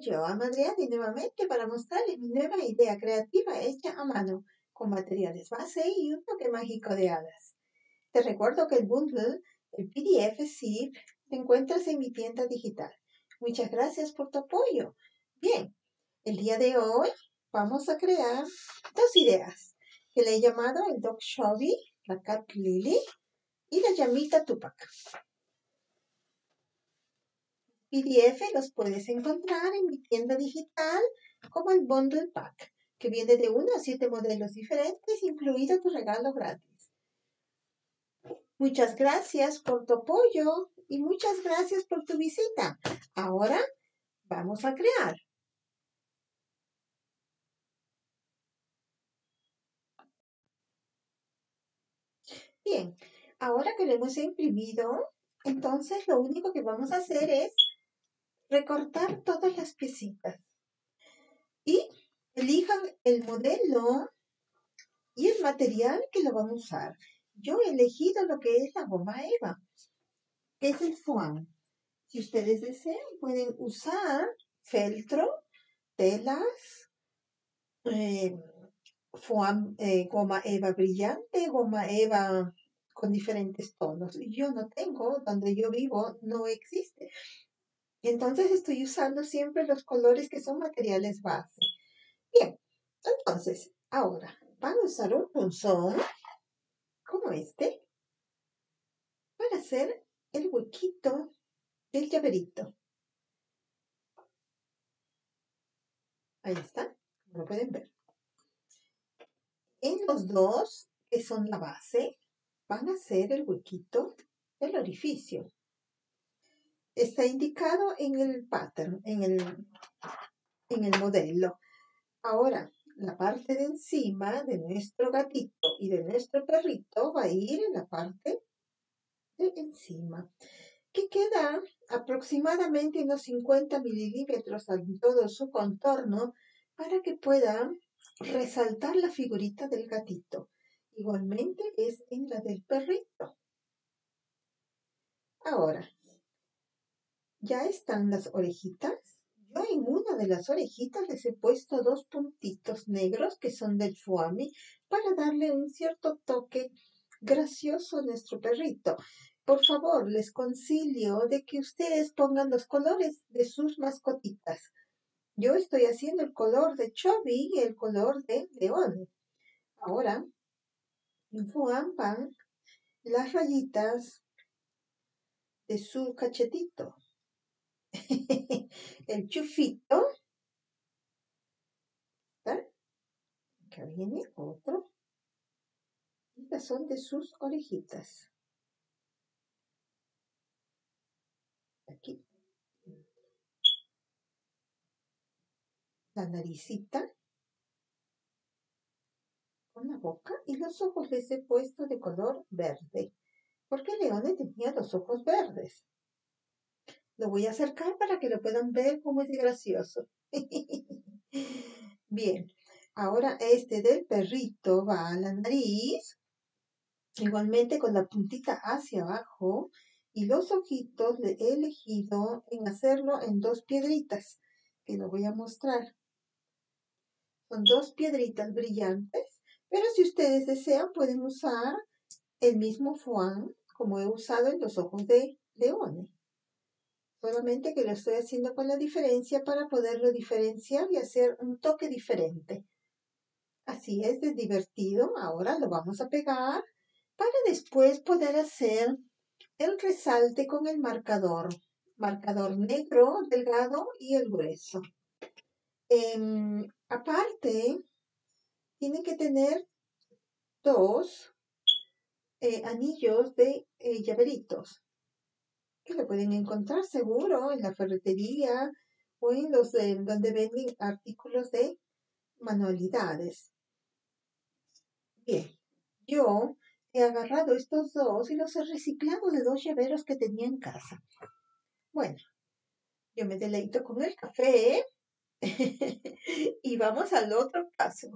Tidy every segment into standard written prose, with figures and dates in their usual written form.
yo, Amadriadi, nuevamente para mostrarles mi nueva idea creativa hecha a mano con materiales base y un toque mágico de hadas. Te recuerdo que el bundle, el PDF zip, te encuentras en mi tienda digital. Muchas gracias por tu apoyo. Bien, el día de hoy vamos a crear dos ideas que le he llamado el Dog Chobi, la Cat Lily y la Llamita Tupac. PDF los puedes encontrar en mi tienda digital como el Bundle Pack, que viene de 1 a 7 modelos diferentes, incluido tu regalo gratis. Muchas gracias por tu apoyo y muchas gracias por tu visita. Ahora vamos a crear. Bien, ahora que lo hemos imprimido, entonces lo único que vamos a hacer es recortar todas las piecitas y elijan el modelo y el material que lo van a usar. Yo he elegido lo que es la goma eva, que es el foam. Si ustedes desean, pueden usar feltro, telas, foam, goma eva brillante, goma eva con diferentes tonos. Yo no tengo, donde yo vivo no existe. Entonces estoy usando siempre los colores que son materiales base. Bien, entonces ahora van a usar un punzón como este para hacer el huequito del llaverito. Ahí está, como lo pueden ver. En los dos, que son la base, van a hacer el huequito del orificio. Está indicado en el pattern, en el modelo. Ahora, la parte de encima de nuestro gatito y de nuestro perrito va a ir en la parte de encima, que queda aproximadamente unos 50 milímetros en todo su contorno para que pueda resaltar la figurita del gatito. Igualmente es en la del perrito. Ahora, ya están las orejitas. Yo en una de las orejitas les he puesto dos puntitos negros que son del foamy para darle un cierto toque gracioso a nuestro perrito. Por favor, les concilio de que ustedes pongan los colores de sus mascotitas. Yo estoy haciendo el color de Chobi y el color de León. Ahora, en foam van las rayitas de su cachetito. El chufito, ¿está? Acá viene otro. Estas son de sus orejitas. Aquí. La naricita. Con la boca y los ojos les he puesto de color verde. Porque Leone tenía los ojos verdes. Lo voy a acercar para que lo puedan ver como es gracioso. Bien, ahora este del perrito va a la nariz, igualmente con la puntita hacia abajo, y los ojitos le he elegido en hacerlo en dos piedritas, que lo voy a mostrar. Son dos piedritas brillantes, pero si ustedes desean pueden usar el mismo foam como he usado en los ojos de Leone. Solamente que lo estoy haciendo con la diferencia para poderlo diferenciar y hacer un toque diferente. Así es de divertido. Ahora lo vamos a pegar para después poder hacer el resalte con el marcador. Marcador negro, delgado y el grueso. Aparte, tienen que tener dos anillos de llaveritos. Que lo pueden encontrar seguro en la ferretería o en los donde venden artículos de manualidades. Bien, yo he agarrado estos dos y los he reciclado de dos llaveros que tenía en casa. Bueno, yo me deleito con el café y vamos al otro paso.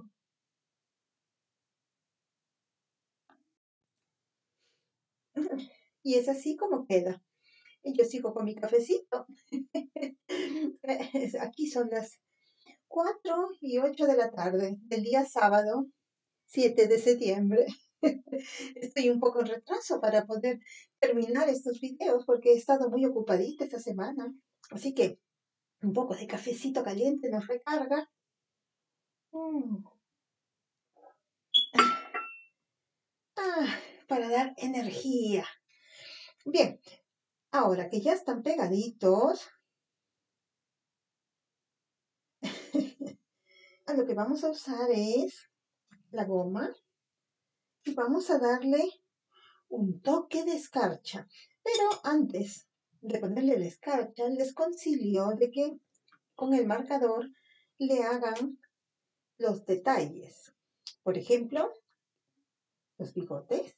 Y es así como queda. y yo sigo con mi cafecito. Aquí son las 4:08 de la tarde del día sábado 7 de septiembre. Estoy un poco en retraso para poder terminar estos videos porque he estado muy ocupadita esta semana. Así que un poco de cafecito caliente nos recarga. Para dar energía. Bien, ahora que ya están pegaditos, a lo que vamos a usar es la goma y vamos a darle un toque de escarcha. Pero antes de ponerle la escarcha, les consilio de que con el marcador le hagan los detalles. Por ejemplo, los bigotes.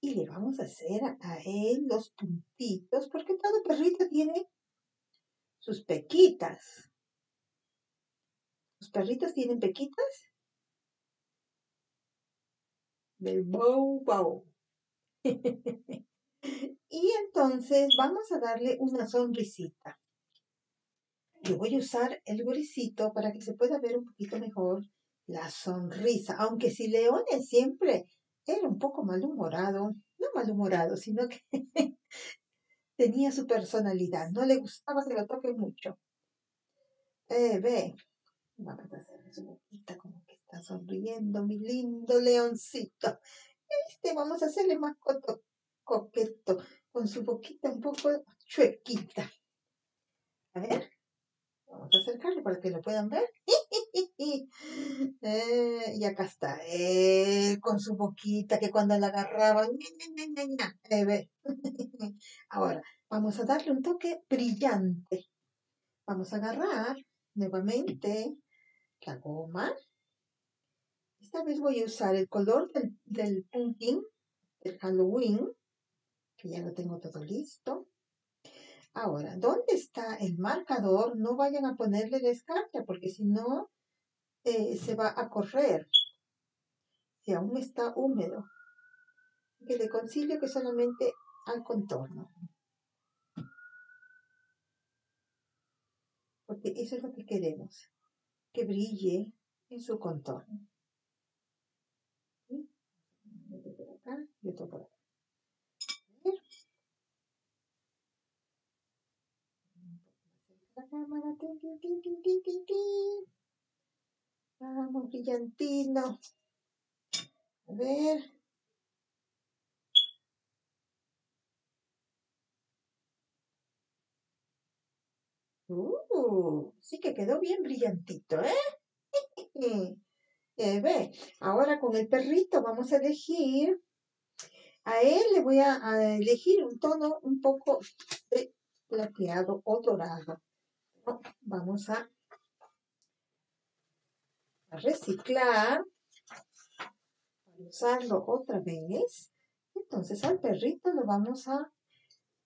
Y le vamos a hacer a él los puntitos, porque todo perrito tiene sus pequitas. ¿Los perritos tienen pequitas? Del bow bow. Y entonces vamos a darle una sonrisita. Yo voy a usar el grisito para que se pueda ver un poquito mejor la sonrisa, aunque si Leone siempre era un poco malhumorado, no malhumorado, sino que tenía su personalidad, no le gustaba que lo toque mucho. Ve, vamos a hacer su boquita como que está sonriendo, mi lindo leoncito. Vamos a hacerle más coqueto, con su boquita un poco chuequita. A ver, vamos a acercarlo para que lo puedan ver. Y acá está él con su boquita que cuando la agarraban ahora vamos a darle un toque brillante. Vamos a agarrar nuevamente la goma. Esta vez voy a usar el color del pumpkin, del Halloween, que ya lo tengo todo listo. Ahora, ¿dónde está el marcador? No vayan a ponerle la escarcha porque si no se va a correr. Si aún está húmedo. Que le concilio que solamente al contorno. Porque eso es lo que queremos. Que brille en su contorno. ¿Sí? Uno por acá y otro por acá. Cámara, tin, tin, tin, tin, tin, tin, tin. Vamos, brillantino. A ver. Sí que quedó bien brillantito, ¿eh? Ve, ahora con el perrito vamos a elegir. A él le voy a elegir un tono un poco de plateado o dorado. Vamos a reciclar, a usarlo otra vez. Entonces al perrito lo vamos a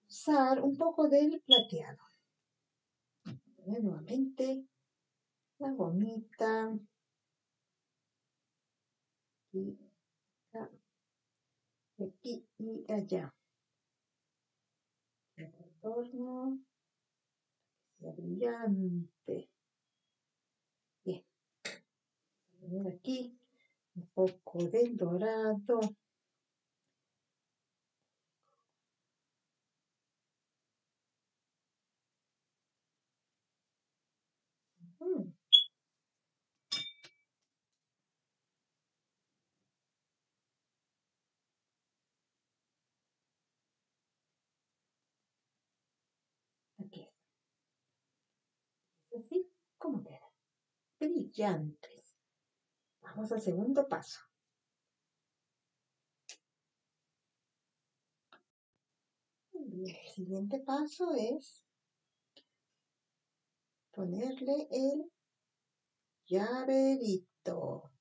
usar un poco del plateado. Nuevamente la gomita. Y aquí y allá. El contorno. Brillante. Bien. Aquí un poco del dorado. Así como queda. Brillantes. Vamos al segundo paso. Bien, el siguiente paso es ponerle el llaverito.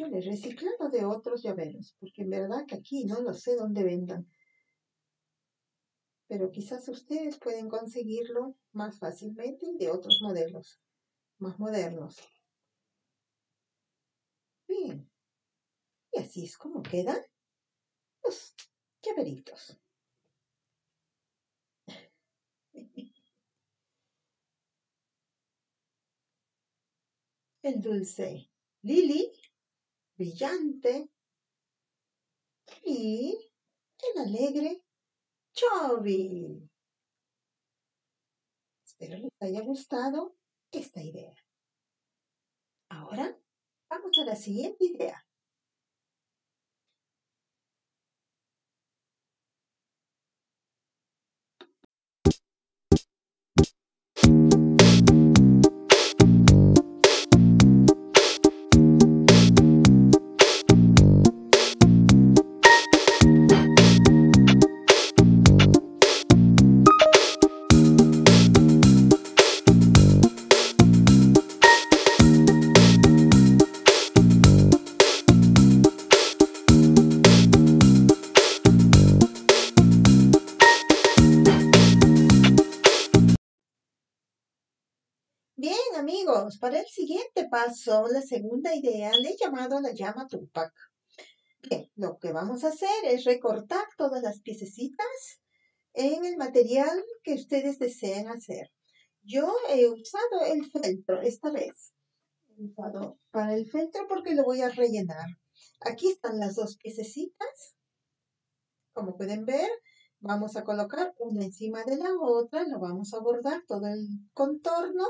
Vale, reciclado de otros llaveros, porque en verdad que aquí no lo sé dónde vendan. Pero quizás ustedes pueden conseguirlo más fácilmente y de otros modelos más modernos. Bien. Y así es como quedan los llaveritos. El dulce Lilli, brillante, y el alegre Chobi. Espero les haya gustado esta idea. Ahora vamos a la siguiente idea. Para el siguiente paso, la segunda idea, le he llamado la llama Tupac. Bien, lo que vamos a hacer es recortar todas las piececitas en el material que ustedes deseen hacer. Yo he usado el feltro esta vez. He usado para el feltro porque lo voy a rellenar. Aquí están las dos piececitas. Como pueden ver, vamos a colocar una encima de la otra. Lo vamos a bordar todo el contorno.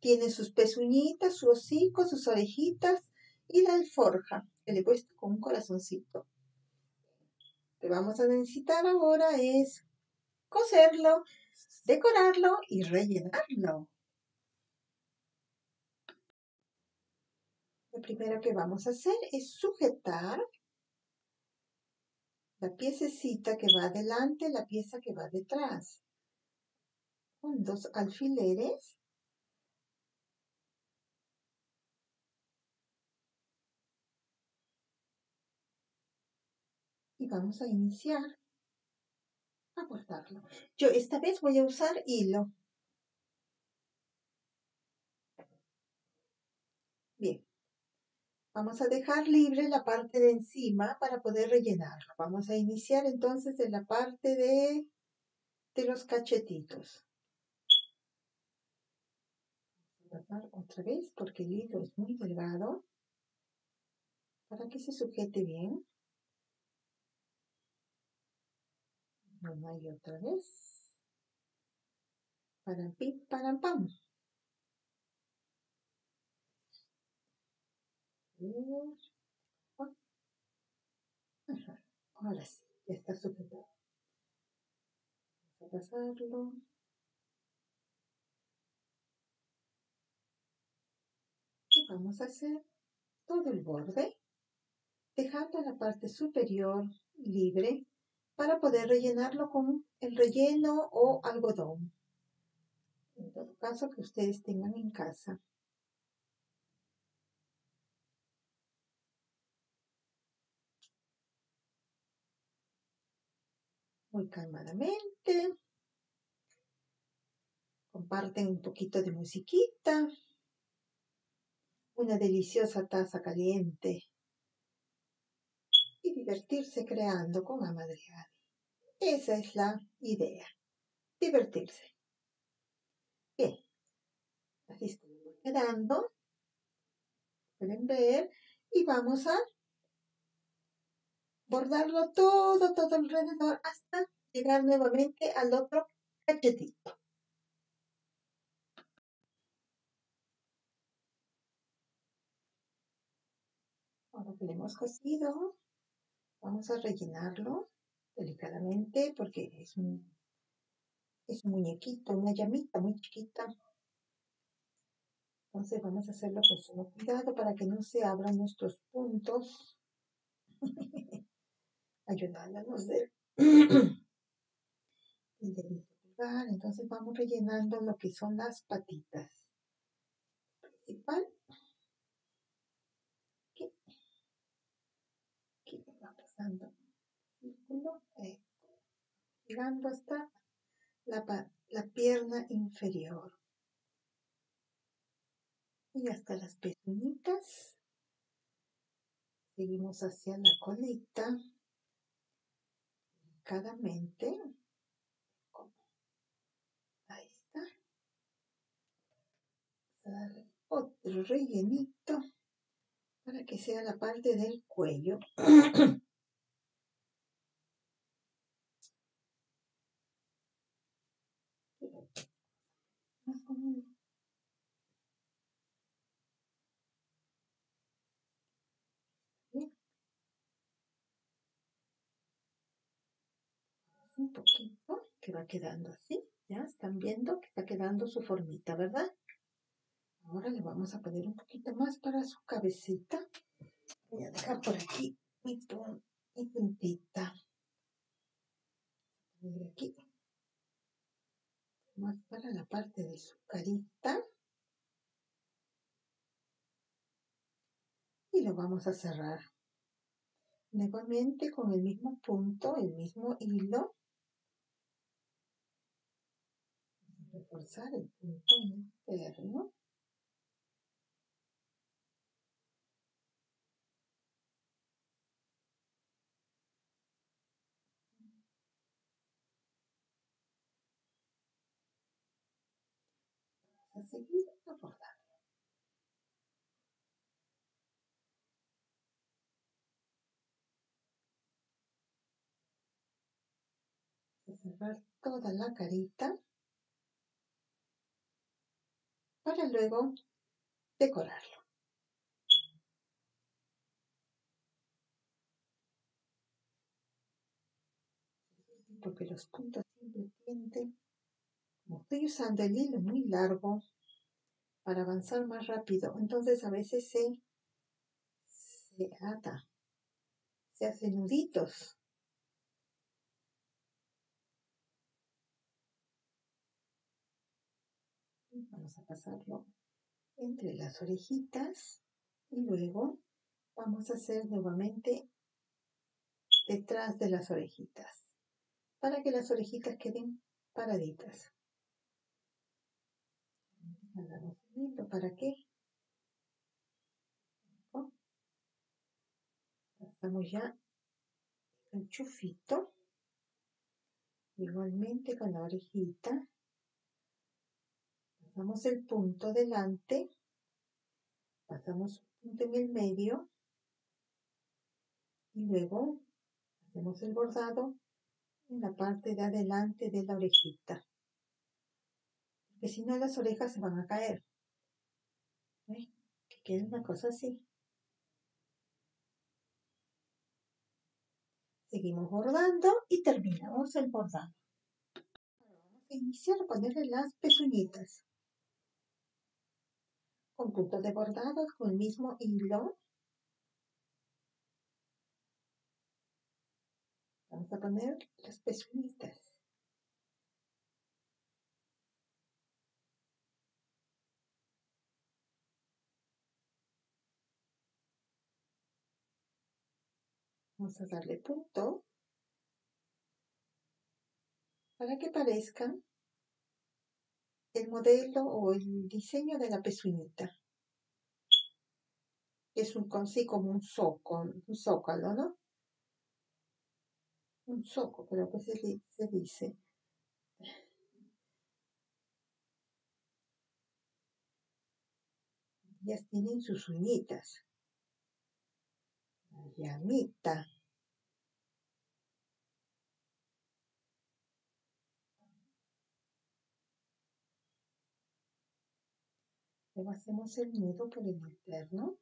Tiene sus pezuñitas, su hocico, sus orejitas y la alforja que le he puesto con un corazoncito. Lo que vamos a necesitar ahora es coserlo, decorarlo y rellenarlo. Lo primero que vamos a hacer es sujetar la piececita que va adelante, la pieza que va detrás, con dos alfileres. Y vamos a iniciar a cortarlo. Yo esta vez voy a usar hilo. Bien. Vamos a dejar libre la parte de encima para poder rellenarlo. Vamos a iniciar entonces en la parte de los cachetitos. Voy a cortar otra vez porque el hilo es muy delgado para que se sujete bien. Una y otra vez. Param, pim, param, pam. Ajá. Ahora sí, ya está sujetado. Vamos a pasarlo. Y vamos a hacer todo el borde, dejando la parte superior libre, para poder rellenarlo con el relleno o algodón, en todo caso que ustedes tengan en casa. Muy calmadamente, comparten un poquito de musiquita, una deliciosa taza caliente, y divertirse creando con AMADRIADI. Esa es la idea. Divertirse. Bien. Así estamos quedando. Pueden ver. Y vamos a bordarlo todo, todo alrededor hasta llegar nuevamente al otro cachetito. Ahora que lo hemos cosido, vamos a rellenarlo delicadamente porque es un muñequito, una llamita muy chiquita. Entonces vamos a hacerlo con sumo cuidado para que no se abran nuestros puntos. Ayudándonos del dedito pulgar. Entonces vamos rellenando lo que son las patitas. Principal. inflando hasta la pierna inferior y hasta las piernitas. Seguimos hacia la colita, delicadamente. Ahí está. Vamos a darle otro rellenito para que sea la parte del cuello. Un poquito, que va quedando así. Ya están viendo que está quedando su formita, ¿verdad? Ahora le vamos a poner un poquito más para su cabecita. Voy a dejar por aquí mi puntita. Voy aquí. Más para la parte de su carita. Y lo vamos a cerrar. Nuevamente con el mismo punto, el mismo hilo. Reforzar el punto interno. A seguir abordando. Voy a cerrar toda la carita para luego decorarlo. Porque los puntos siempre tienden. Como estoy usando el hilo muy largo para avanzar más rápido, entonces a veces se ata, se hace nuditos. Vamos a pasarlo entre las orejitas y luego vamos a hacer nuevamente detrás de las orejitas para que las orejitas queden paraditas. Hagamos un hilo para que pasamos ya el chufito, igualmente con la orejita, pasamos el punto delante, pasamos un punto en el medio y luego hacemos el bordado en la parte de adelante de la orejita. Que si no las orejas se van a caer. ¿Ven? Que quede una cosa así. Seguimos bordando y terminamos el bordado. Ahora vamos a iniciar a ponerle las pezuñitas. Con puntos de bordado, con el mismo hilo. Vamos a poner las pezuñitas. Vamos a darle punto para que parezcan el modelo o el diseño de la pezuñita. Es sí, como un zócalo, ¿no? Un zoco, creo que se dice. Ellas tienen sus uñitas. Llamita. Luego hacemos el nudo por el interno.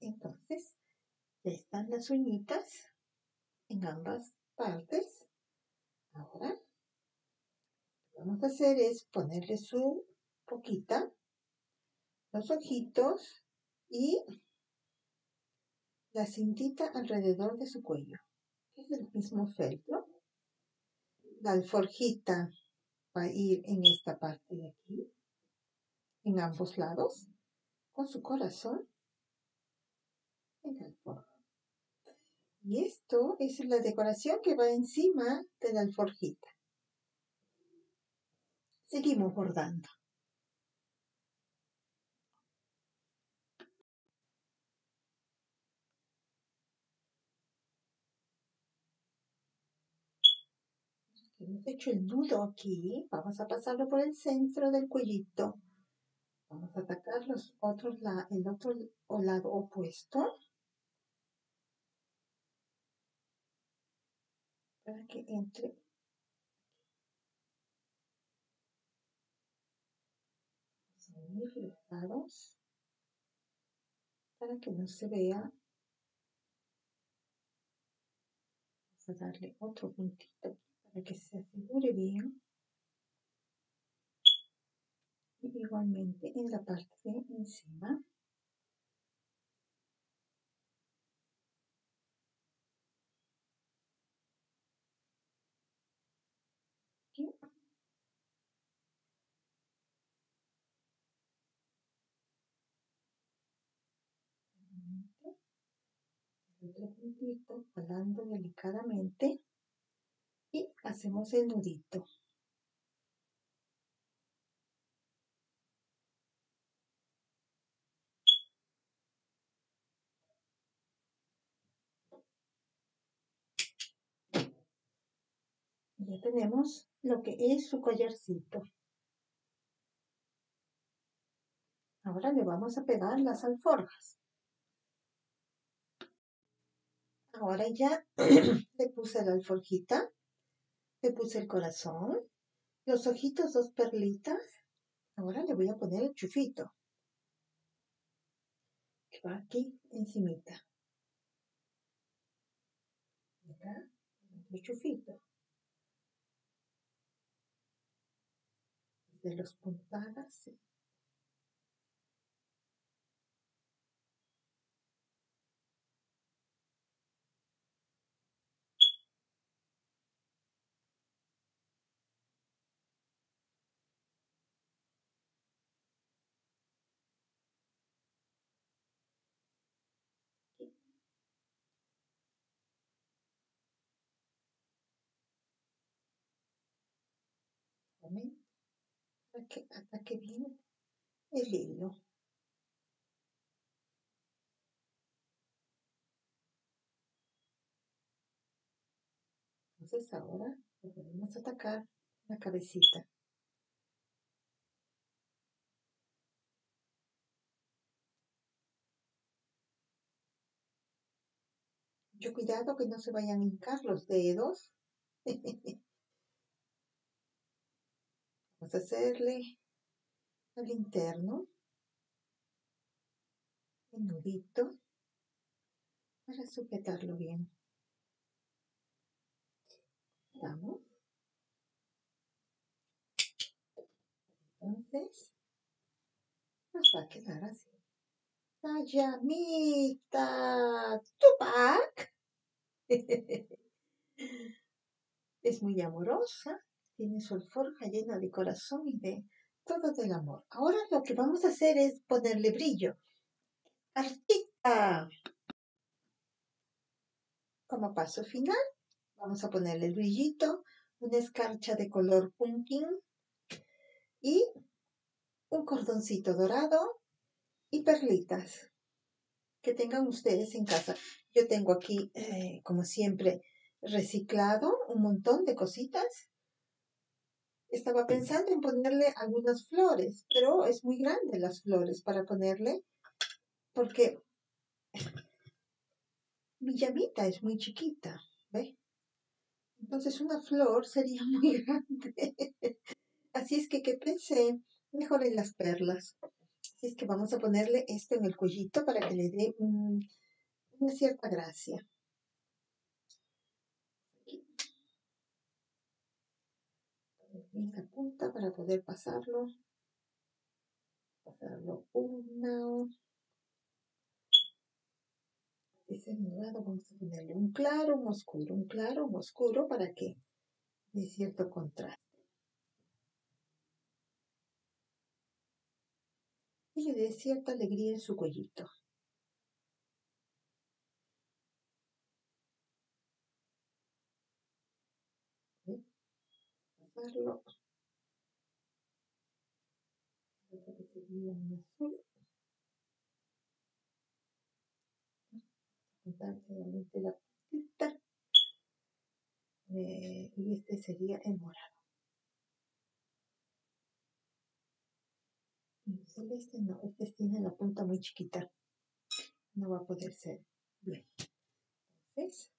Entonces, ya están las uñitas en ambas partes. Ahora, lo que vamos a hacer es ponerle su boquita, los ojitos y la cintita alrededor de su cuello. Es el mismo feltro. La alforjita va a ir en esta parte de aquí, en ambos lados, con su corazón en la alforja. Y esto es la decoración que va encima de la alforjita. Seguimos bordando. Hemos hecho el nudo aquí, vamos a pasarlo por el centro del cuellito. Vamos a atacar los otros, el otro lado opuesto, para que entre. Vamos a unir los lados para que no se vea. Vamos a darle otro puntito aquí para que se asegure bien. Y igualmente en la parte de encima. Aquí. Otro puntito, jalando delicadamente y hacemos el nudito. Ya tenemos lo que es su collarcito. Ahora le vamos a pegar las alforjas. Ahora ya le puse la alforjita, le puse el corazón, los ojitos, dos perlitas. Ahora le voy a poner el chufito, que va aquí encimita. Acá, el chufito. De los puntadas también, para que ataque bien el hilo. Entonces ahora le podemos atacar la cabecita. Mucho cuidado que no se vayan a hincar los dedos. Vamos a hacerle al interno el nudito para sujetarlo bien. Vamos. Entonces, nos va a quedar así. La Llamita Tupac es muy amorosa. Tiene su alforja llena de corazón y de todo del amor. Ahora lo que vamos a hacer es ponerle brillo. ¡Artita! Como paso final, vamos a ponerle el brillito, una escarcha de color pumpkin y un cordoncito dorado y perlitas que tengan ustedes en casa. Yo tengo aquí, como siempre, reciclado un montón de cositas. Estaba pensando en ponerle algunas flores, pero es muy grande las flores para ponerle, porque mi llamita es muy chiquita, ¿ve? Entonces una flor sería muy grande. Así es que pensé mejor en las perlas. Así es que vamos a ponerle esto en el cuellito para que le dé una cierta gracia. En la punta para poder pasarlo una. Ese lado vamos a ponerle un claro, un oscuro, un claro, un oscuro para que dé cierto contraste. y le dé cierta alegría en su cuellito. ¿Sí? Pasarlo hasta que se vea en azul. Juntar nuevamente la puntita. Y este sería el morado. Este no, este tiene la punta muy chiquita, no va a poder ser bien. Entonces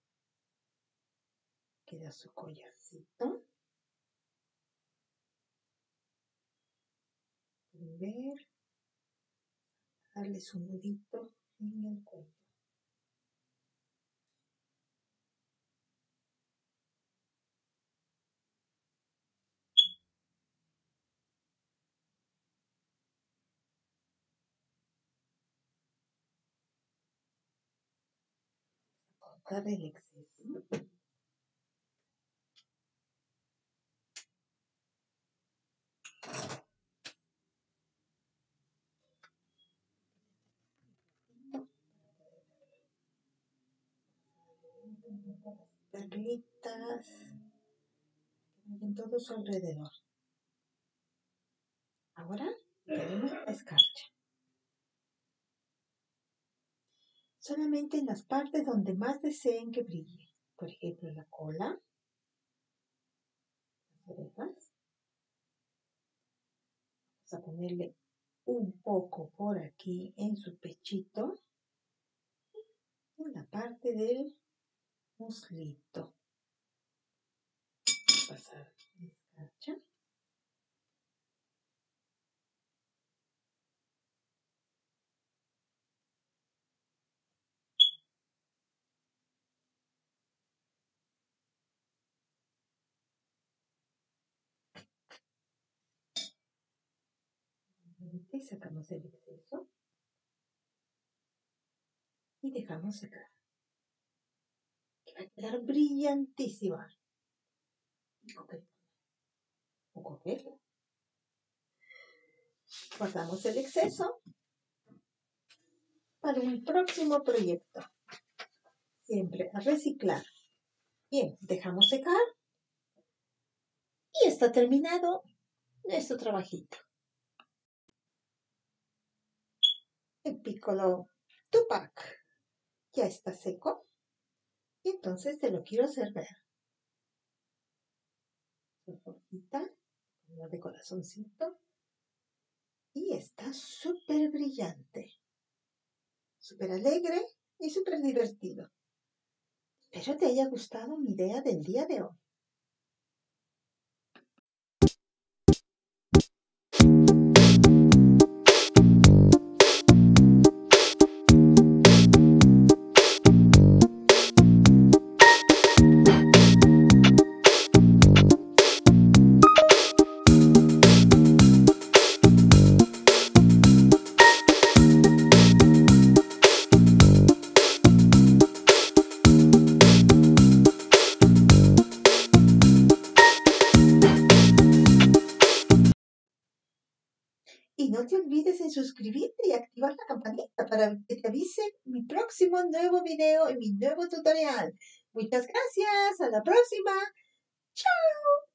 queda su collarcito. Pueden ver, darle su nudito en el cuello. El exceso perlitas en todo su alrededor. Ahora tenemos la escarcha. Solamente en las partes donde más deseen que brille. Por ejemplo, la cola, las orejas. Vamos a ponerle un poco por aquí en su pechito. En la parte del muslito. Vamos a pasar la escarcha. Y sacamos el exceso y dejamos secar, que va a quedar brillantísima y coqueta o coqueta. Guardamos el exceso para un próximo proyecto, siempre a reciclar. Bien, dejamos secar y está terminado nuestro trabajito. El Piccolo Tupac ya está seco y entonces te lo quiero hacer ver. Su forjita, color de corazoncito, y está súper brillante, súper alegre y súper divertido. Espero te haya gustado mi idea del día de hoy. No te olvides en suscribirte y activar la campanita para que te avise mi próximo nuevo video y mi nuevo tutorial. Muchas gracias, a la próxima. ¡Chao!